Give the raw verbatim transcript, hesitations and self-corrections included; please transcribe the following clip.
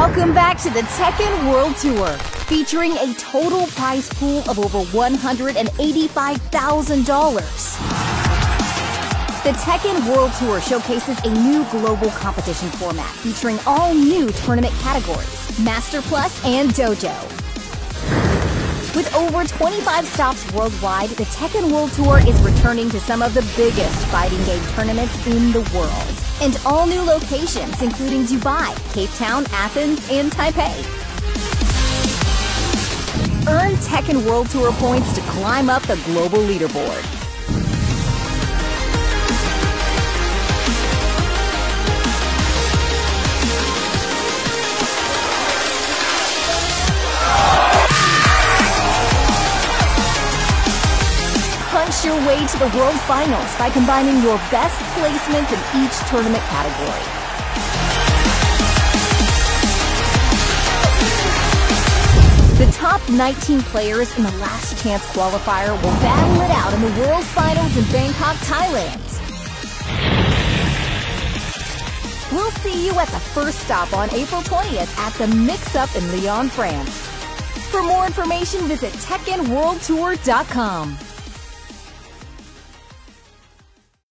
Welcome back to the Tekken World Tour, featuring a total prize pool of over one hundred eighty-five thousand dollars. The Tekken World Tour showcases a new global competition format featuring all new tournament categories, Master Plus and Dojo. With over twenty-five stops worldwide, the Tekken World Tour is returning to some of the biggest fighting game tournaments in the world. And all new locations, including Dubai, Cape Town, Athens, and Taipei. Earn Tekken World Tour points to climb up the global leaderboard. Punch your way to the World Finals by combining your best placements in each tournament category. The top nineteen players in the Last Chance Qualifier will battle it out in the World Finals in Bangkok, Thailand. We'll see you at the first stop on April twentieth at the Mix-Up in Lyon, France. For more information, visit Tekken World Tour dot com.